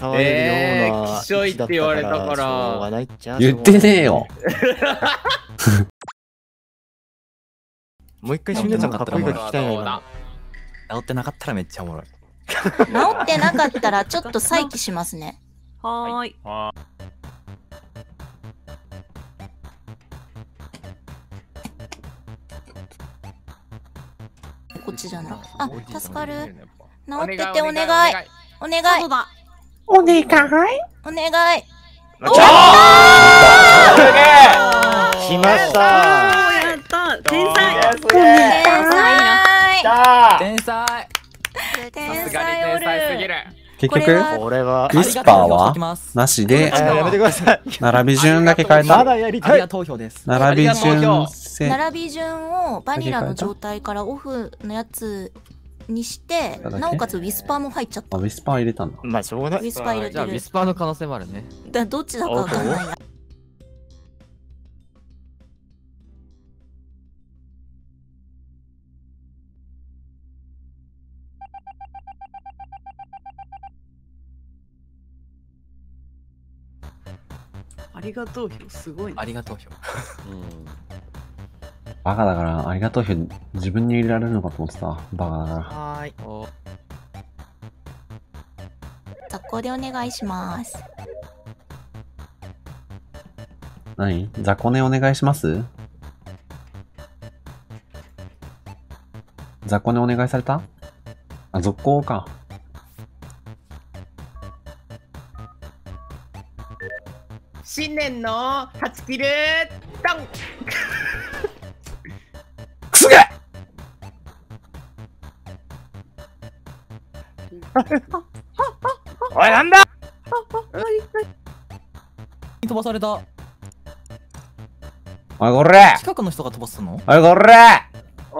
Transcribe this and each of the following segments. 騒いでるような。きしょいって言われたから。言ってねえよ。もう一回しゅんちゃんかっこいいか聞きたいな。治ってなかったらめっちゃおもろい。治ってなかったらちょっと再起しますね。はーい。こっちじゃない。あ、助かる。治っててお願い。お願い。お願い。お願い。おやったー。来ました。天才。天才。さすがに天才すぎる。結局これはウィスパーはなしで並び順だけ変えた。並び順をバニラの状態からオフのやつにして、なおかつウィスパーも入っちゃった。ウィスパー入れたんだ。まあしょうがない。ウィスパー入れてる。ウィスパーの可能性もあるね。だどっちだかわかんない。ありがとう票すごい、ね。ありがとう票。バカだからありがとう票自分に入れられるのかと思ってた。バカだから。はい。雑魚でお願いします。何？雑魚ねお願いします？雑魚ねお願いされた？あ、続行か。新年の初切れダンくすげえおいなんだ飛ばされた。おいこれ近くの人が飛ばすの。おいこれ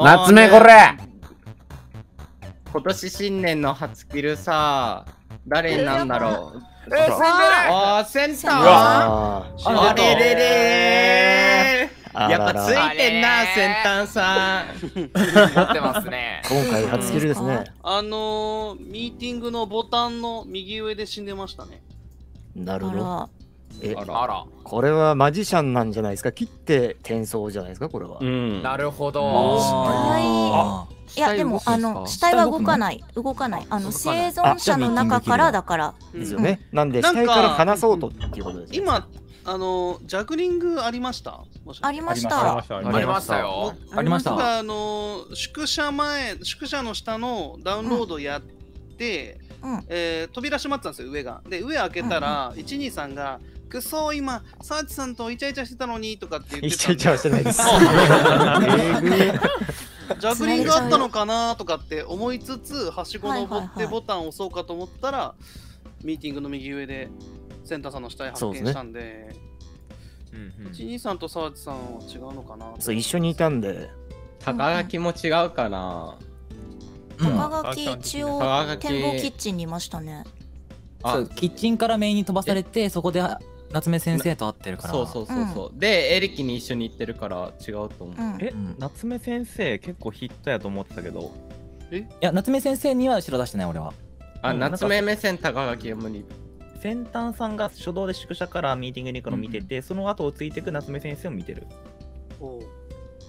夏目これ今年新年の初切れさ誰になんだろう。あーセンターあれれれーやっぱついてんなセンターさん持ってますね今回初キルですね。ミーティングのボタンの右上で死んでましたね。なるほど。これはマジシャンなんじゃないですか。切って転送じゃないですかこれは。なるほど。いやでも死体は動かない動かない生存者の中からだからですよね。なんで死体から離そうとっていうことです。今ジャグリングありましたありましたありましたよありました。宿舎前宿舎の下のダウンロードやって扉閉まってたんですよ上が。で上開けたら123がくそ今サーチさんとイチャイチャしてたのにとかって言ってた。イチャイチャはしてないです。ジャグリングあったのかなとかって思いつつはしご登ってボタンを押そうかと思ったらミーティングの右上でセンターさんの死体発見したんで123とサーチさんは違うのかな。そう一緒にいたんで高垣も違うかな。高垣一応展望キッチンにいましたね。そうキッチンからメインに飛ばされてそこで夏目先生と会ってるから。そうそうそうそうでエレキに一緒に行ってるから違うと思う。夏目先生結構ヒットやと思ってたけど。いや夏目先生には白出してない俺は。あ夏目目線高垣無理。先端さんが初動で宿舎からミーティングに行くの見ててその後をついてく夏目先生を見てる。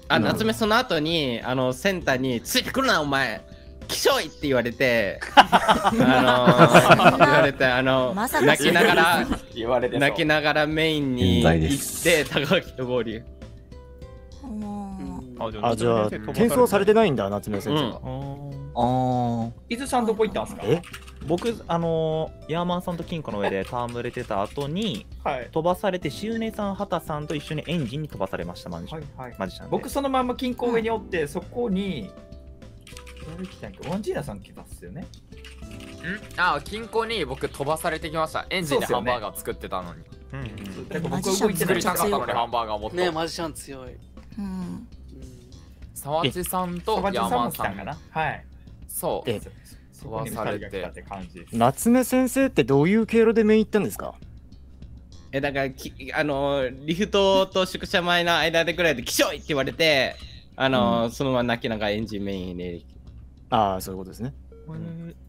あ夏目その後にセンターについてくるなお前きしょいって言われて泣きながら泣きながらメインに行って高垣と合流。あじゃあ転送されてないんだ夏目先生は。伊豆さんどこ行ったんすか。僕ヤーマンさんと金庫の上で戯れてた後に飛ばされてしゅうねさん畑さんと一緒にエンジンに飛ばされましたマジシャン。僕そのまま金庫上におってそこにワンジーナさん来たっすよね。ああ金庫に僕飛ばされてきました。エンジンでハンバーガー作ってたのに僕動いて作りたかったのにハンバーガー持ってね。マジシャン強い。沢地さんとヤーマンさんかな。はいそう飛ばされて。夏目先生ってどういう経路でメイン行ったんですか。だからリフトと宿舎前の間でくらいできしょいって言われてそのまま泣きながらエンジンメインで。ああそういうことですね。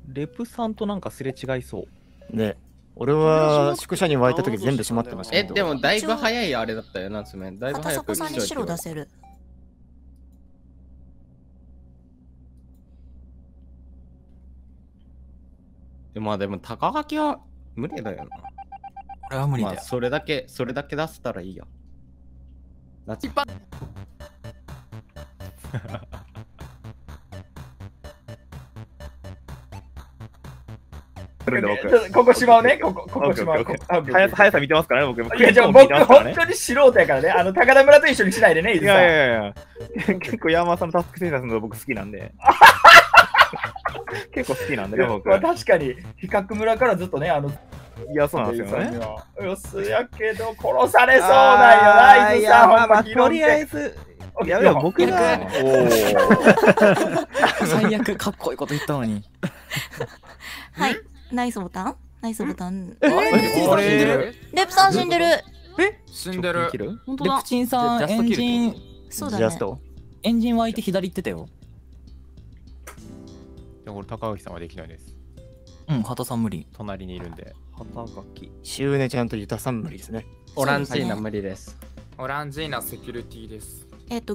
レプさんとなんかすれ違いそうね。俺は宿舎に湧いた時全部閉まってました。え、でもだいぶ早いあれだったよな、つめ。だいぶ早く。片坂さんに白出せる。まあでも高垣は無理だよな。俺は無理だよ。まあそれだけ出せたらいいよ。ナチパ。ここしまうね、ここしまう。速さ見てますからね、僕。いや、じゃあ僕、本当に素人やからね、あの、高田村と一緒にしないでね、いやいやいや。結構、山さんのタスクセンサーするの僕好きなんで。結構好きなんでね、僕。確かに、比較村からずっとね、あの、いや、そうなんですよね。よすやけど、殺されそうなんよな、伊豆さん。まあ、とりあえず、いや、僕が。最悪、かっこいいこと言ったのに。はい。ナイスボタン？ナイスボタン。レプさん死んでる。え？死んでる。本当だ。レプチンさんエンジン。そうだね。エンジン湧いて左行ってたよ。いや、これ高垣さんはできないです。うん、畑さん無理。隣にいるんで。畑垣。シューネちゃんとユタさん無理ですね。オランジーナ無理です。オランジーナセキュリティです。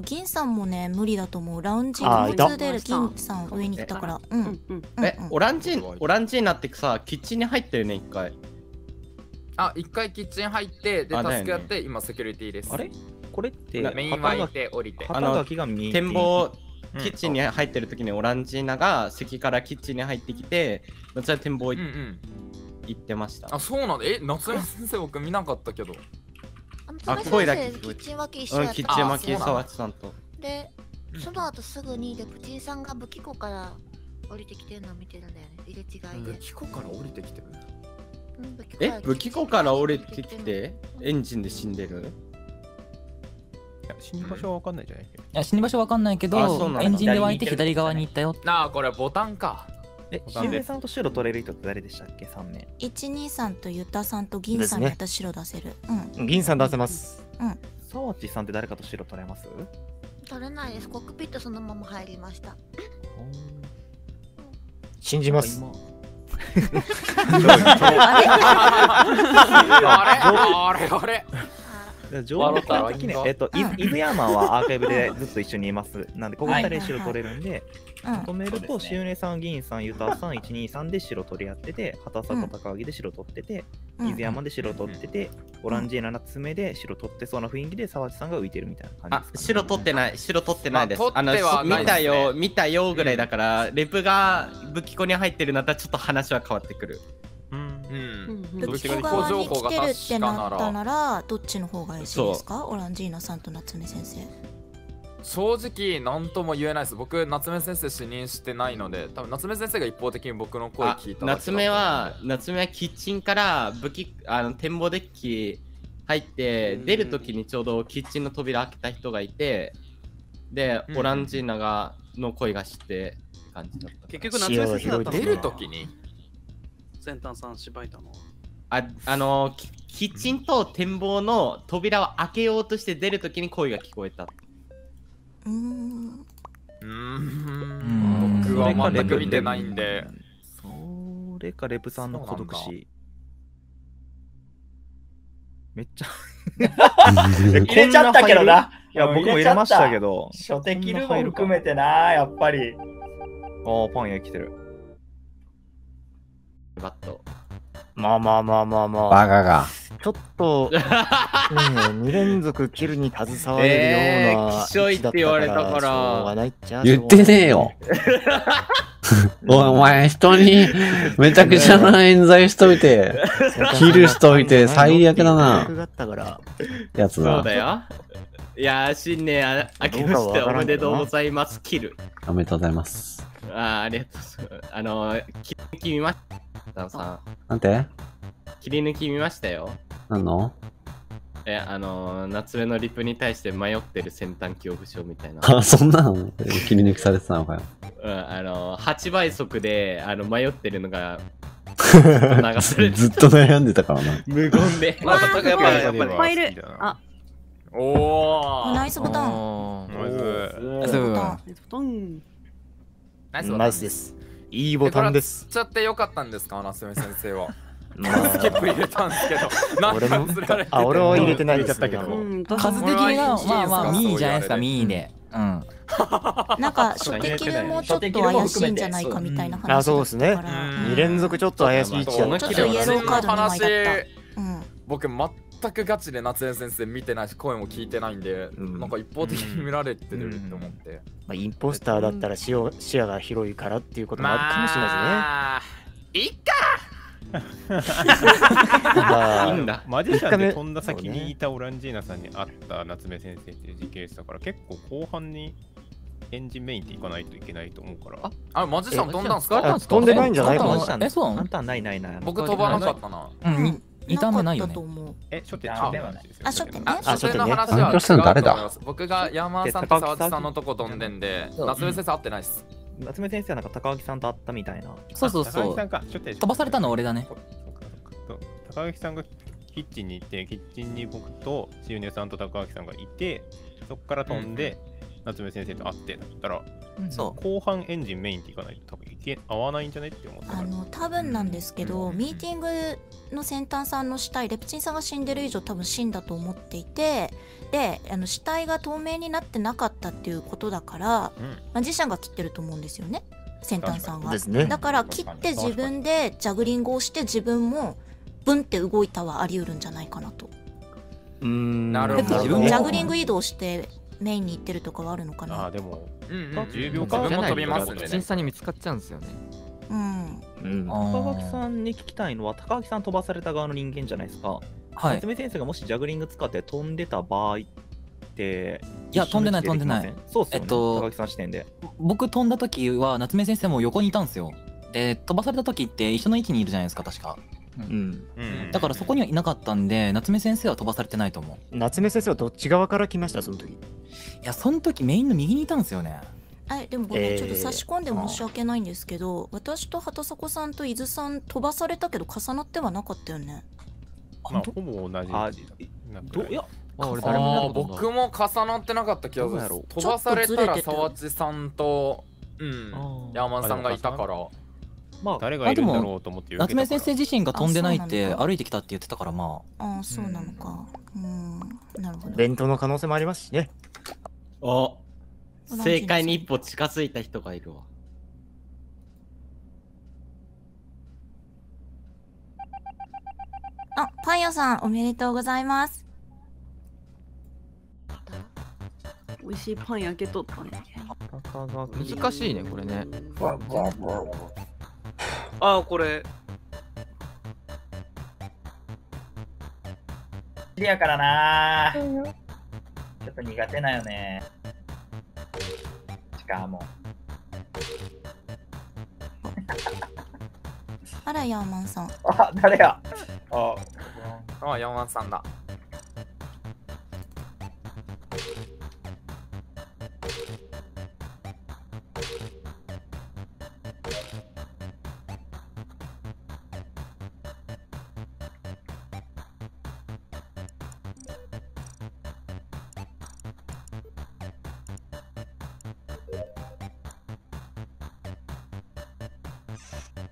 銀さんもね、無理だと思う。ラウンジが普通で銀さん上に来たから。え、オランジーナってさ、キッチンに入ってるね、一回。あ、一回キッチン入って、で、タスクやって、今セキュリティです。あれこれって、メイン湧いて降りて。あの、展望、キッチンに入ってる時にオランジーナが席からキッチンに入ってきて、夏山展望行ってました。あ、そうなんだ。え、夏山先生、僕見なかったけど。あ、声だけ。キッチン脇一緒やった。キッチン脇沢地さんと。で、その後すぐにレプチンさんが武器庫から降りてきてるのを見てるんだよね。入れ違いで。武器庫から降りてきてる。え、武器庫から降りてきてエンジンで死んでる？死に場所はわかんないじゃない？いや、死に場所わかんないけど、エンジンで湧いて左側に行ったよ。なあ、これボタンか。え、シメさんと白取れる人って誰でしたっけ？3名。123とユタさんと銀さんだったら白出せる。うん。銀さん出せます。うん。沢地さんって誰かと白取れます？取れないです。コックピットそのまま入りました。信じます。あれ上手な時ね。伊豆山はアーカイブでずっと一緒にいます。なんで、ここ2人白取れるんで。止めると、しゅうねさん、銀さん、ゆたさん、123で白取り合ってて、畑坂高木で白取ってて、伊豆山で白取ってて、オランジーナ7つ目で白取ってそうな雰囲気で、沢地さんが浮いてるみたいな感じです。あ、白取ってない、白取ってないです。見たよぐらいだから、レプが武器庫に入ってるなったら、ちょっと話は変わってくる。武器庫側に来てるってなったなら、どっちの方がいいですか？オランジーナさんと夏目先生。正直何とも言えないです。僕、夏目先生死任してないので、多分夏目先生が一方的に僕の声聞いただけだと思う。夏目はキッチンから展望デッキ入って、出るときにちょうどキッチンの扉開けた人がいて、で、オランジーナの声がしてって感じだった。結局夏目先生が出るときに先端さん芝居たの。キッチンと展望の扉を開けようとして出るときに声が聞こえた。僕は全く見てないんで。それかレプさんの孤独死。めっちゃ入れちゃったけどな。いや、僕も入れましたけど。書籍ルも含めてな、やっぱり。ああ、パン屋来てる。バット。まあ。バカが。ちょっと、2連続キルに携われるような。きしょいって言われたから。言ってねえよ。お前、人にめちゃくちゃな冤罪しといて、キルしといて、最悪だな。やつだ。そうだよ。いや、新年明けましておめでとうございます、キル。おめでとうございます。ありがとうございます。切り抜き見ましたさん。なんて？切り抜き見ましたよ。何の？夏目のリプに対して迷ってる先端恐怖症みたいな。あ、そんなの切り抜きされてたのかよ。うん、8倍速で迷ってるのがずっと悩んでたからな。無言で。まあ、やっぱり。いっぱいいる。あ。おお。ナイスボタン。ナイスボタン。ナイスです。いいボタンです。これは釣っちゃってよかったんですか、夏目先生は。スキップ入れたんですけど、俺も俺は入れてないですけど、数的にはまあまあミーじゃないですか、ミーで、うん、なんか初手キルもちょっと怪しいんじゃないかみたいな話だから、そうですね、2連続ちょっと怪しい位置だった。ちょっとイエローカードの前だった。僕全くガチで夏江先生見てないし声も聞いてないんで、なんか一方的に見られてると思って、まあインポスターだったら視野が広いからっていうこともあるかもしれないですね。いっかマジシャンで飛んだ先にいたオランジーナさんに会った夏目先生っていう時系列だから、結構後半にエンジンメインっていかないといけないと思うから。あ、マジシャン飛んだんすか？飛んでないんじゃないか。え、そうなんないないない。僕飛ばなかったな。2ターン目ないよね。え、初手の話は違うと思います。僕が山田さんと沢地さんのとこ飛んでんで、夏目先生会ってないっす。夏目先生はなんか高木さんと会ったみたいな。そうそうそう。飛ばされたの俺だね。高木さんがキッチンに行って、キッチンに僕としゆねさんと高木さんがいて、そこから飛んで、夏目先生と会ってだったら、後半エンジンメインっていかないと多分合わないんじゃないって思ってた。多分なんですけど、ミーティングの先端さんの死体、レプチンさんが死んでる以上多分死んだと思っていて、で死体が透明になってなかったっていうことだから、マジシャンが切ってると思うんですよね、先端さんが。だから切って自分でジャグリングをして自分もブンって動いたはあり得るんじゃないかなと。なるほど。ジャグリング移動してメインに行ってるとかはあるのかな。あ、でも10秒間も飛びますね。審査に見つかっちゃうんですよね。高木さんに聞きたいのは、高木さん飛ばされた側の人間じゃないですか。夏目先生がもしジャグリング使って飛んでた場合って。いや、飛んでない飛んでない。そうっすよね、高木さん視点で。僕飛んだ時は夏目先生も横にいたんですよ。で飛ばされた時って一緒の位置にいるじゃないですか、確か。だからそこにはいなかったんで、夏目先生は飛ばされてないと思う。夏目先生はどっち側から来ました、その時？いや、その時メインの右にいたんですよね。でもごめん、ちょっと差し込んで申し訳ないんですけど、私と畑迫さんと伊豆さん飛ばされたけど重なってはなかったよね。まあほぼ同じ。いや、僕も重なってなかった気がする。飛ばされたら沢地さんと山田さんがいたから、まあ誰がいるんだろうと思って。夏目先生自身が飛んでないって歩いてきたって言ってたから、まあ。あ、そうなのか。なるほど。弁当の可能性もありますしね。あ、正解に一歩近づいた人がいるわ。あ、パン屋さんおめでとうございます。美味しいパン焼けとったね。難しいねこれね。ああ、これシリアからなー、ちょっと苦手なよね。しかもあら、ヤーマンさん。あ、誰や。あ、ヤーマンさんだ。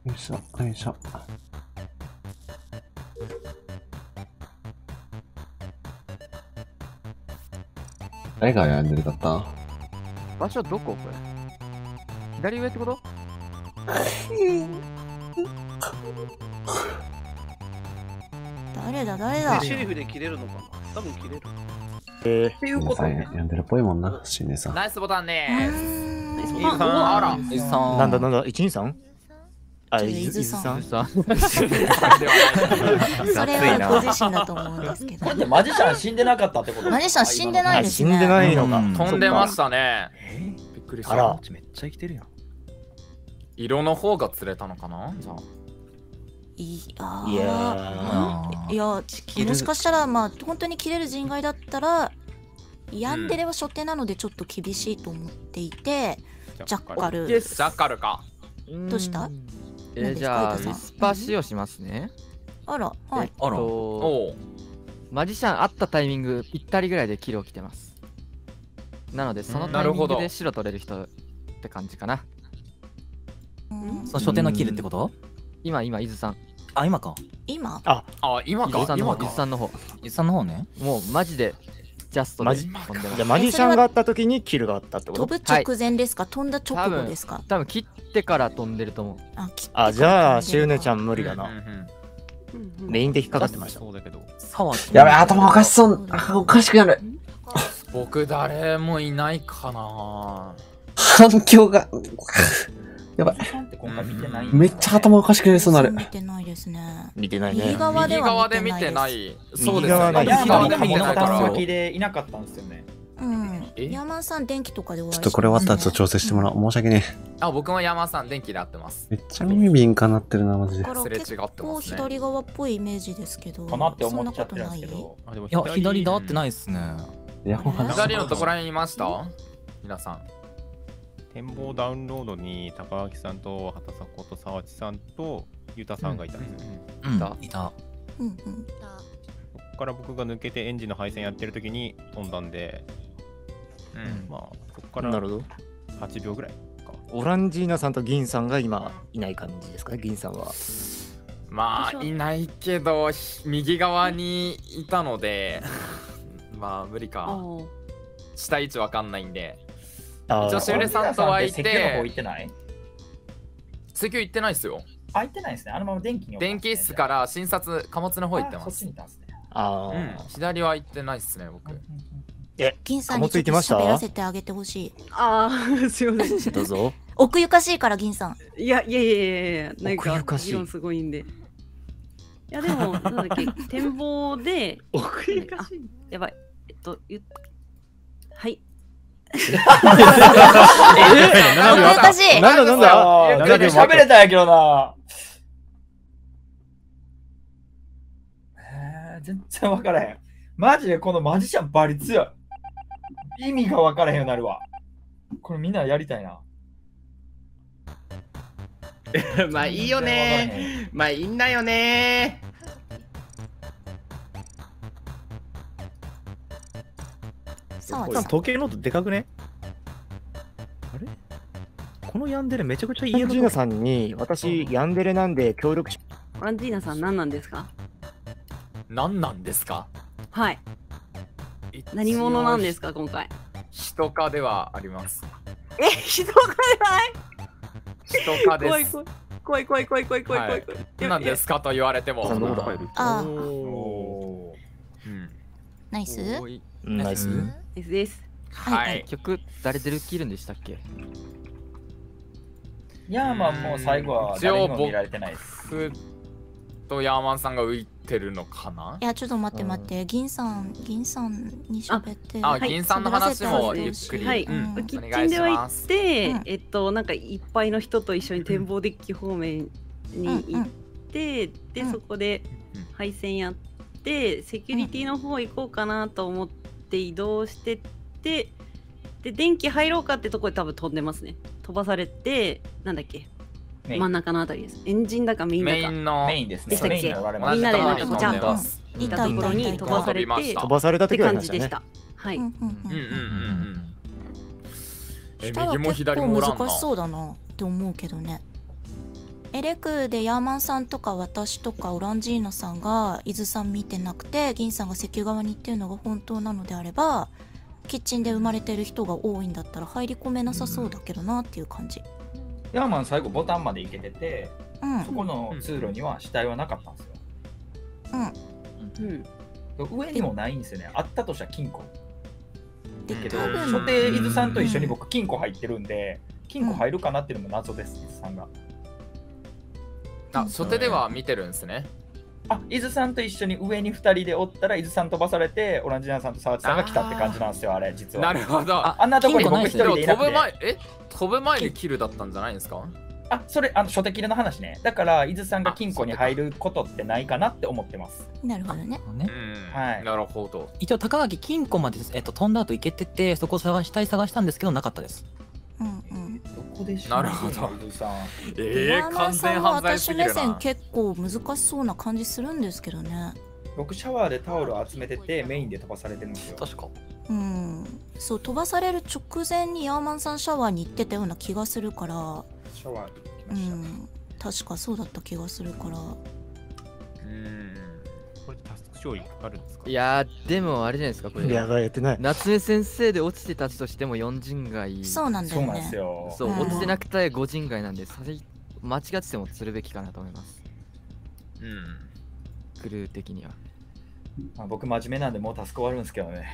よいしょよいしょ。誰がやんでるかった？場所どこ？これ左上ってこと？誰だ誰だ。シリフで切れるのかな、多分切れる。っていうことね。やんでるっぽいもんな、シンネさん。ナイスボタンねー。ナイスボタン。あら、なんだなんだ、123？伊豆さん。それはご自身だと思うんですけど。これってマジシャン死んでなかったってこと？マジシャン死んでないですね。死んでないのか。飛んでましたね。びっくりした。あら、めっちゃ生きてるやん。色の方が釣れたのかな？じゃあ。いや、もしかしたらまあ本当に切れる人外だったら、ヤンデレは初手なのでちょっと厳しいと思っていて、ジャッカル。ジャッカルか。どうした？じゃあ、ウィスパー使をしますね。あら、はい。マジシャン会ったタイミング、ぴったりぐらいでキルを着てます。なので、そのタイミングで白取れる人って感じかな。その初手のキルってこと？今、伊豆さん。あ、今か。今今か。伊豆さんの方。伊豆さんの方ね。もうマジでジャストで。じゃマジシャンがあった時にキルがあったってこと。飛ぶ直前ですか、飛んだ直後ですか。多分切ってから飛んでると思う。あ、じゃあしゅねちゃん無理だな。レインで引っかかってました。やべ、頭おかしそう、おかしくなる。僕誰もいないかな。反響がやばい。めっちゃ頭おかしくなりそうになる。見てないですね。見てないね。右側で見てない。そうですね。右側で見てないから。先でいなかったんですよね。うん。山さん電気とかで終わり。ちょっとこれ終わったらちょっと調整してもらおう。申し訳ねえ。あ、僕も山さん電気で合ってます。めっちゃ耳敏感なってるなマジで。すれ違ってますね。結構左側っぽいイメージですけど。かなって思っちゃってるんですけど。いや左だってないですね。左のところにいました？皆さん。展望ダウンロードに高脇さんと畑迫と沢地さんとゆうたさんがいたんですよね。いた。そこから僕が抜けてエンジンの配線やってる時に飛んだんで、まあそこから8秒ぐらいか。オランジーナさんと銀さんが今いない感じですかね。銀さんはまあいないけど右側にいたのでまあ無理か。下位置わかんないんで。一応しゅねさんとはいて、石油の方行ってない？石油行ってないですよ。あ、行ってないですね。あのまま電気に。電気室から診察貨物の方行ってます。そっちに行ったんですね。ああ。左は行ってないですね、僕。え、銀さんに喋らせてあげてほしい。ああ、すいません。どうぞ。奥ゆかしいから銀さん。いや、なんか議論すごいんで。いやでもなんだっけ、展望で奥ゆかしい。やばい。はい。なんだ喋れたんやけどな。全然分からへん。マジでこのマジシャンバリ強い。意味が分からへんようになるわ。これみんなやりたいな。まあいいよね。まあいいんだよね。時計の音でかくね。あれこのヤンデレめちゃくちゃいい。オランジーナさんに私ヤンデレなんで協力し。オランジーナさん何なんですか。何なんですか。はい、何者なんですか今回。人化ではあります。え、人化でない。人化です。怖い。何ですかと言われても。ああ、ナイスナイスです。はい、結局誰で切るんでしたっけ。ヤーマンも最後は誰も見られてないです。僕とヤーマンさんが浮いてるのかな。いやちょっと待って、銀さんに喋って。あ、銀さんの話もゆっくり。はい、キッチンでは行って、なんかいっぱいの人と一緒に展望デッキ方面に行って、でそこで配線やって、セキュリティの方行こうかなと思って移動してって、で電気入ろうかってとこで多分飛んでますね。飛ばされて、なんだっけ、真ん中のあたりです。エンジンだかメインだか。メインですね。みんなでなんかこちゃんといたところに飛ばされて、って感じでした。はい。右も左も難しそうだなって思うけどね。エレクでヤーマンさんとか私とかオランジーナさんが伊豆さん見てなくて、銀さんが石油側にっていうのが本当なのであれば、キッチンで生まれてる人が多いんだったら入り込めなさそうだけどなっていう感じ。ヤーマン最後ボタンまで行けてて、そこの通路には死体はなかったんですよ。上にもないんですよね。あったとしたら金庫だけど、所定伊豆さんと一緒に僕金庫入ってるんで、金庫入るかなっていうのも謎です。伊豆さんが初手では見てるんですね。あ、伊豆さんと一緒に上に2人でおったら、伊豆さん飛ばされて、オランジーナさんと沢地さんが来たって感じなんですよ、あれ、実は。なるほど。あんなとこに僕1人でいなくて。飛ぶ前にキルだったんじゃないんですか。あ、それ、初手キルの話ね。だから、伊豆さんが金庫に入ることってないかなって思ってます。なるほどね。はい。なるほど。一応、高垣金庫まで飛んだ後行けてて、そこ探したいんですけど、なかったです。なるほど。完全犯罪すぎるな。私目線結構難しそうな感じするんですけどね。僕シャワーでタオル集めてて、メインで飛ばされてるんですよ。確か。そう、飛ばされる直前にヤーマンさんシャワーに行ってたような気がするから。シャワーに行きました。確かそうだった気がするから。これタスク賞いかかるんですか？いやーでもあれじゃないですかこれ。いややってない。夏目先生で落ちてたちとしても4人外。そうなんだよね。そうなんですよ。そう、落ちてなくて5人外なんで、間違っててもするべきかなと思います。うん。クルー的には。まあ僕真面目なんでもうタスク終わるんですけどね。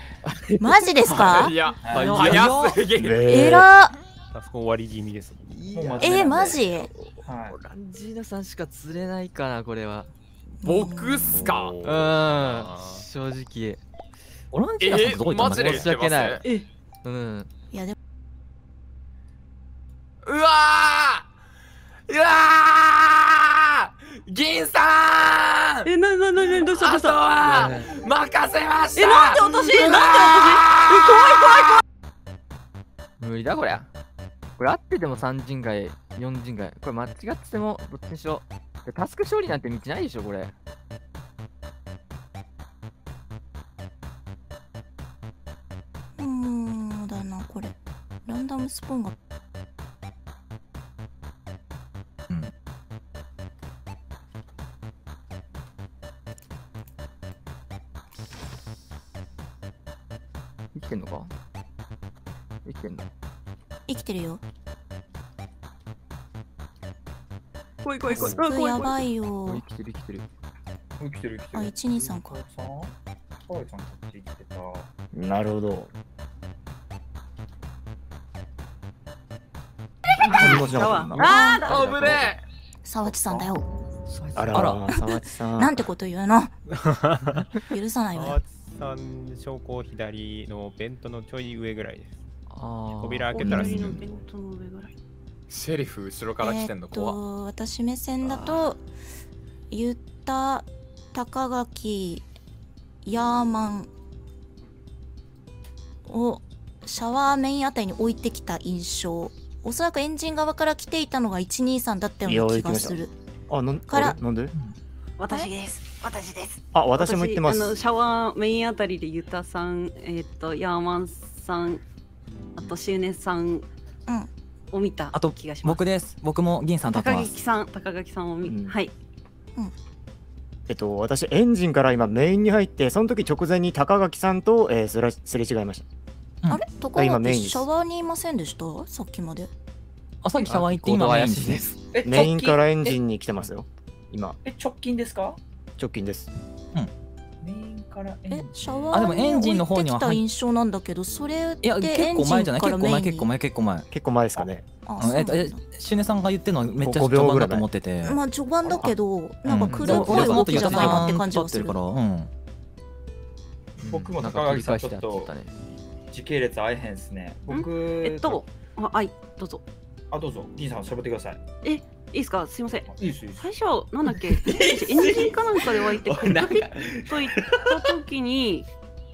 マジですか？いや早すぎる。えら。タスク終わり気味です。マジ？ランジーナさんしか釣れないかなこれは。僕っすか？うん、正直。オランジーナさんどこ行ったんだ？申し訳ない。うん。いやでも。うわー。銀さん。なにどうしたどうした。あとは任せました。なんで私。怖い。無理だこりゃ。これあってでも3人外、4人外。これ間違っててもどっちにしろ。タスク勝利なんて道ないでしょ、これ。うんだな、これ。ランダムスプーンが。うん。生きてんのか？生きてんの？生きてるよ。怖いやばいよ。生きてる。あ、123か。サーちゃんこっち生きてた。なるほど。ああ、危ねえ。沢地さんだよ。あら、沢地さん。なんてこと言うの。許さないわ。沢地さん、昇降左のベントのちょい上ぐらいです。扉開けたらすぐ。ベントの上ぐらい。シェリフ後ろから来てんの怖っ。私目線だとゆった、高垣、ヤーマンをシャワーメインあたりに置いてきた印象。おそらくエンジン側から来ていたのが123だったような気がする。あ、なんで？私です。あ、私も行ってます。シャワーメインあたりでゆたさん、ヤーマンさん、あとシューネさん。うん。を見た気がします。あと僕です。僕も銀さんと会ってます。高垣さんを見、はい。うん。私エンジンから今メインに入って、その時直前に高垣さんとすれ違いました。あれ？高垣シャワーにいませんでした？さっきまで。あ、さっきシャワー行って今メインです。メインからエンジンに来てますよ。今。直近ですか？直近です。うん。メインからエンジン。シャワー。あ、でもエンジンの方には。来た印象なんだけど、それ。いや、結構前ですかね。シュネさんが言ってるのはめっちゃ序盤だと思ってて。まあ序盤だけど、なんか来るっぽい動きじゃないなって感じがする。僕も高垣さんちょっと時系列会えへんですね。僕どうぞ。あ、どうぞ。銀さんしゃべってください。いいですか、すいません。最初なんだっけ、エンジンかなんかで湧いてピッと行った時に、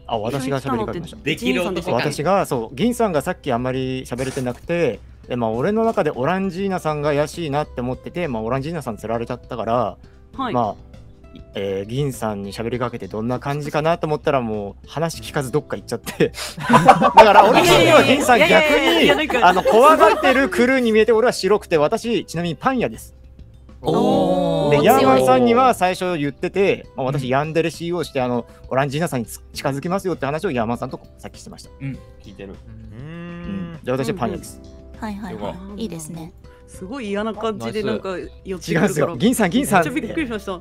あ、私が喋りかけました。できる男。私がそう、銀さんがさっきあんまり喋れてなくて、でまあ俺の中でオランジーナさんが怪しいなって思ってて、まあオランジーナさん釣られちゃったから、はい、まあ、銀さんに喋りかけてどんな感じかなと思ったらもう話聞かずどっか行っちゃってだから俺的には銀さん逆に怖がってるクルーに見えて、俺は白くて、私ちなみにパン屋です。でヤーマンさんには最初言ってて、まあ、私ヤンデレ CEO してオランジーナさんに近づきますよって話をヤーマンさんとさっきしてました。うん、聞いてる。じゃあ私はパン屋です。はい、いいですね。すごい嫌な感じでなんか寄ってくるから。違うんですよ。銀さん。めっちゃびっくりしました。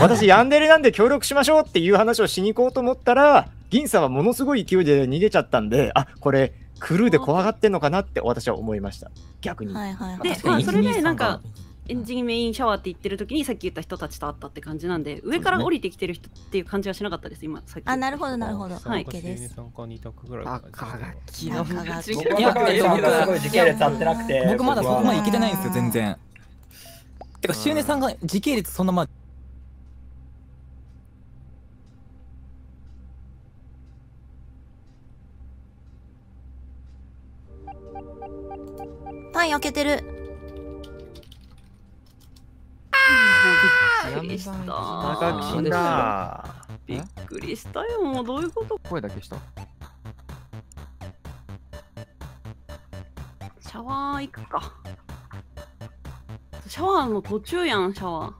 私ヤンデレなんで協力しましょうっていう話をしに行こうと思ったら、銀さんはものすごい勢いで逃げちゃったんで、あ、これクルーで怖がってんのかなって私は思いました。逆に。で、まあそれでなんかエンジンメインシャワーって言ってる時にさっき言った人たちと会ったって感じなんで、上から降りてきてる人っていう感じはしなかったです今さっき。あ、なるほど。はい。OK です。僕まだそこまで行けてないんですよ全然。てかシュウネさんが時系列そんなま。パン開けてる。びっくりしたよ。もうどういうこと。声だけした。シャワー行くか。シャワーの途中やん。シャワー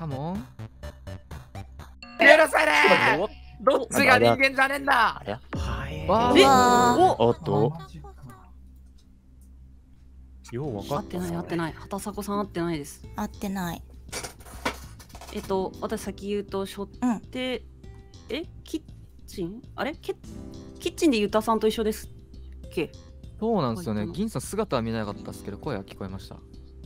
カモン。許されー。どっちが人間じゃねえんだ。おっと。よう分かってない、合ってない。畑迫さん合ってないです。合ってない。私先言うとしょって、キッチンあれキッチンでユタさんと一緒ですっけ。そうなんですよね。銀さん姿は見なかったですけど声は聞こえました。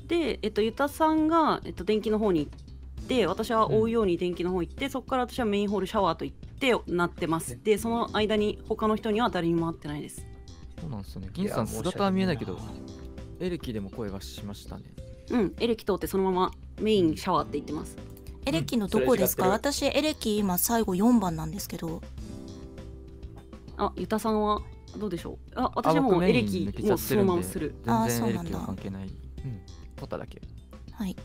で、ユタさんが、電気の方に行って、私は追うように電気の方行って、そこから私はメインホールシャワーと行ってなってます。で、その間に他の人には誰にも会ってないです。そうなんですよね。銀さん姿は見えないけど、エレキでも声がしましたね。うん、エレキ通ってそのままメインシャワーって言ってます。エレキのどこですか？私エレキ今最後4番なんですけど。あ、ユタさんはどうでしょう？あ、私はもうエレキもうそのままする。あ、そうなんだ。関係ない。うん、取っただけ。はい。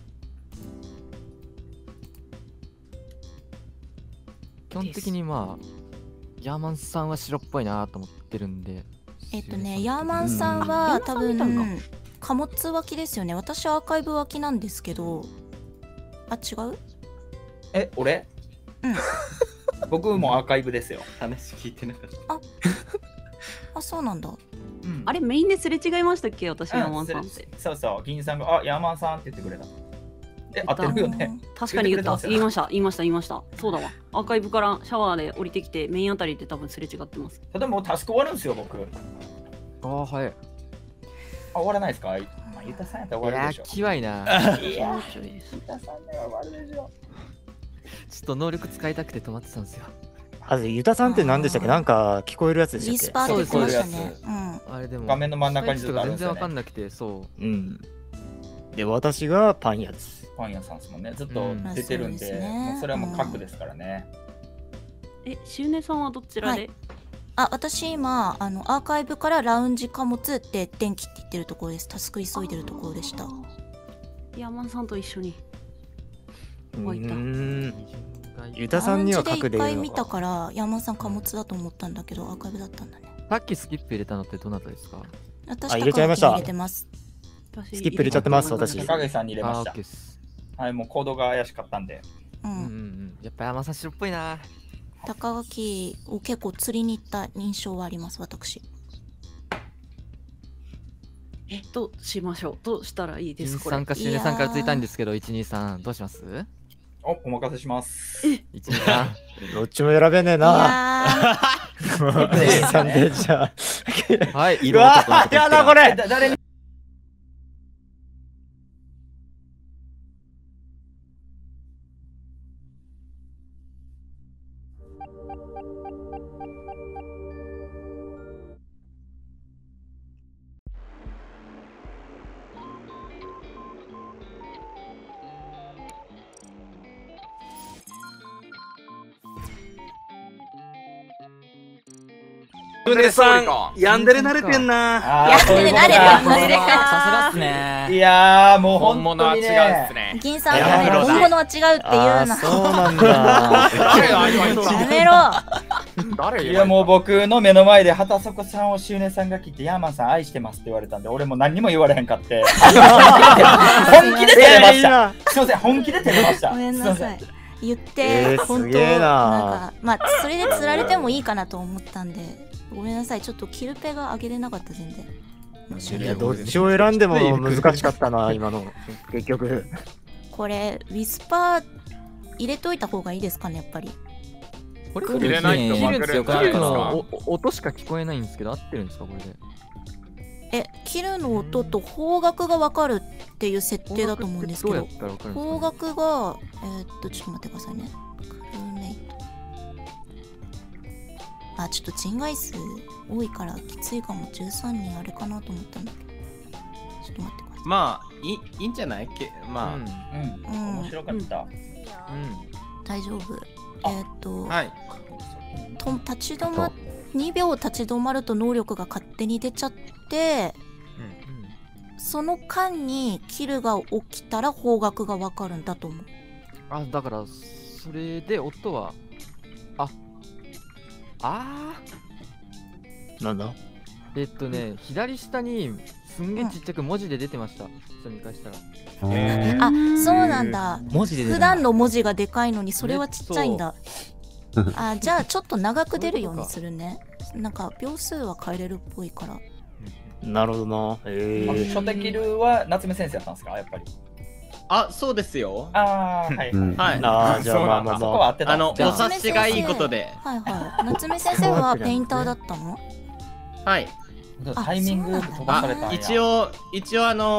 基本的にまあヤーマンさんは白っぽいなと思ってるんで。ヤーマンさんは多分貨物脇ですよね。私はアーカイブ脇なんですけど。あ、違う？俺？うん。僕もアーカイブですよ。話聞いてなかった。あ、そうなんだ。あれメインですれ違いましたっけ、私ヤーマンさんって。そうそう、銀さんが、あ、ヤーマンさんって言ってくれた。合ってるよね。確かに言った。言いました。そうだわ。アーカイブからシャワーで降りてきて、メインあたりで多分すれ違ってます。でもタスク終わるんですよ、僕。ああ、はい。あ、終わらないですか？ユタさんやったら終わるでしょ。キワイな。いや、ユタさんなら終わるでしょ。ちょっと能力使いたくて止まってたんですよ。あれ、ユタさんって何でしたっけ？なんか聞こえるやつでしたっけ？リスパーで聞こえるやつ。あれでも画面の真ん中にずっとあるんですよね。全然わかんなくて、そう。うん。で、私がパン屋です。パン屋さんですもんね。ずっと出てるんで、それはもう核ですからね。しゅうねさんはどちらで？あ、私今アーカイブからラウンジ貨物って電気って言ってるところです。タスク急いでるところでした。ヤーマンさんと一緒に。ユタさんには隠れるのか。ラウンジで1回見たからヤーマンさん貨物だと思ったんだけどアーカイブだったんだね。さっきスキップ入れたのってどなたですか？私入れちゃいました。スキップ入れちゃってます私。高木さんに入れました。はい、もうコードが怪しかったんで。やっぱヤーマンさん白っぽいな。高垣を結構釣りに行った印象はあります、私。どうしましょう？どうしたらいいですか？参加しねさんからついたんですけど、123どうします？お任せします。123どっちも選べねえな。123でじゃあ。はい、色々と。やだこれ。誰に？シュネさん、ヤンデレ慣れてんな。ヤンデレ慣れてんな。いやー、もう本物は違うっすね。銀さんは本物は違うって言うな。そうなんだ。やめろ。いや、もう僕の目の前で畑迫さんをシュネさんが聞いて、ヤーマンさん愛してますって言われたんで、俺も何にも言われへんかって。本気で照れました。すいません、本気で照れました。ごめんなさい。言って、本当なんか、まあ、それで釣られてもいいかなと思ったんで。ごめんなさい、ちょっとキルペが上げれなかった全然。いや、どっちを選んでも難しかったな、今の。結局。これ、ウィスパー入れといた方がいいですかね、やっぱり。これ入れないと分かるんですか？音しか聞こえないんですけど、合ってるんですか、これで。キルの音と方角が分かるっていう設定だと思うんですけど、方角が、ちょっと待ってくださいね。あ、ちょっと人外数多いからきついかも。13人あれかなと思ったんだけど、ちょっと待ってください。まあいいんじゃない？まあ、面白かった。大丈夫。立ち止ま2秒立ち止まると能力が勝手に出ちゃって、その間にキルが起きたら方角が分かるんだと思う。あ、だからそれで音はなんだ左下にすんげえちっちゃく文字で出てました。それ見返したら。あ、そうなんだ。文字で普段の文字がでかいのにそれはちっちゃいんだ。あ、じゃあちょっと長く出るようにするね。なんか秒数は変えれるっぽいから。なるほどな。初手キルは夏目先生だったんですか、やっぱり。あ、そうですよ。ああ、はいはい。ああ、じゃあまあまあまあ、お察しがいいことで。はいはい。夏目先生はペインターだったの？はい。タイミング飛ばされた。一応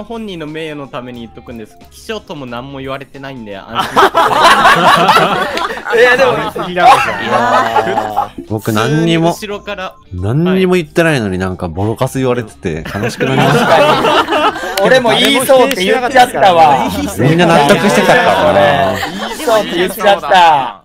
本人の名誉のために言っとくんですけど、気象とも何も言われてないんで安心して。いやでも僕何にも言ってないのになんかボロカス言われてて悲しくなりました。俺も言いそうって言っちゃったわ。みんな納得してたからね。言いそうって言っちゃった。